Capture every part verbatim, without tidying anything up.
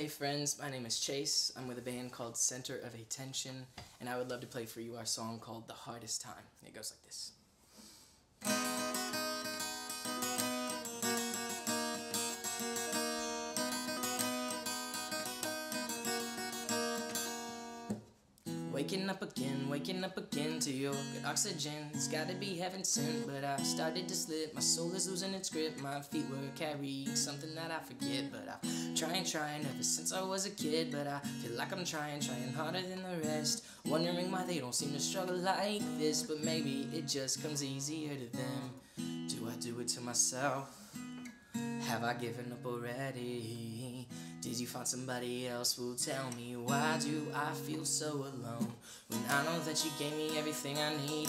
Hey friends, my name is Chase. I'm with a band called Center of Attention, and I would love to play for you our song called The Hardest Time. It goes like this. Waking up again, waking up again to your good oxygen. It's gotta be heaven sent, but I started to slip. My soul is losing its grip, my feet were carrying something that I forget. But I've trying, trying ever since I was a kid. But I feel like I'm trying, trying harder than the rest. Wondering why they don't seem to struggle like this. But maybe it just comes easier to them. Do I do it to myself? Have I given up already? Did you find somebody else who'll tell me? Why do I feel so alone when I know that you gave me everything I need?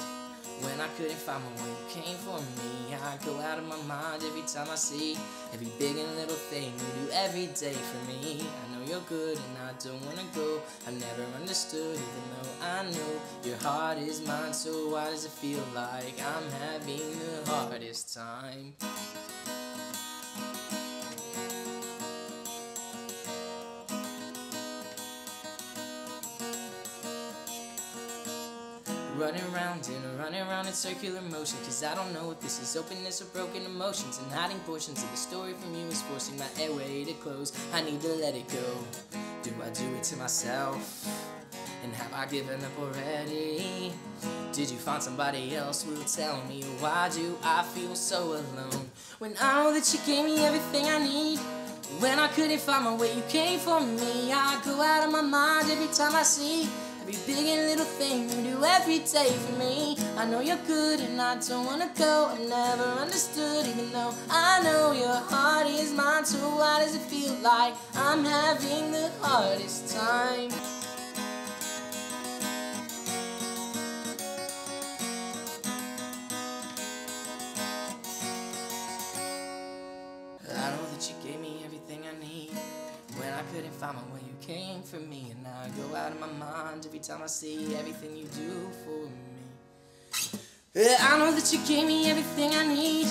When I couldn't find my way, you came for me. I go out of my mind every time I see every big and little thing you do every day for me. I know you're good and I don't wanna go. I never understood, even though I know your heart is mine. So why does it feel like I'm having the hardest time? Running round and running round in circular motion, cause I don't know what this is, openness or broken emotions. And hiding portions of the story from you is forcing my airway to close. I need to let it go. Do I do it to myself? And have I given up already? Did you find somebody else who'll tell me? Why do I feel so alone when I know that you gave me everything I need? When I couldn't find my way, you came for me. I go out of my mind every time I see every big and little thing you do every day for me. I know you're good and I don't wanna go. I never understood, even though I know your heart is mine. So why does it feel like I'm having the hardest time? I know that you gave me everything I need. When I couldn't find my way, you came for me. And I go out of my mind every time I see everything you do for me. I know that you gave me everything I need.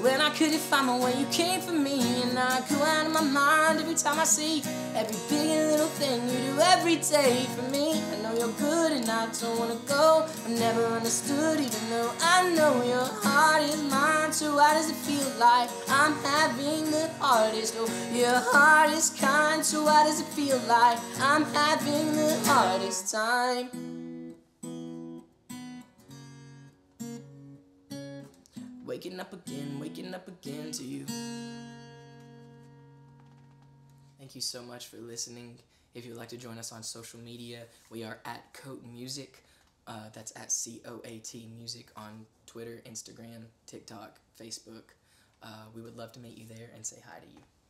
When I couldn't find my way, you came for me. And I go out of my mind every time I see every big and little thing you do every day for me. I know you're good and I don't wanna go. I never understood, even though I know your heart is mine. So why does it feel like I'm having the hardest? Oh, your heart is kind. So why does it feel like I'm having the hardest time? Waking up again, waking up again to you. Thank you so much for listening. If you'd like to join us on social media, we are at Coat Music. Uh, that's at C O A T Music on Twitter, Instagram, TikTok, Facebook. Uh, we would love to meet you there and say hi to you.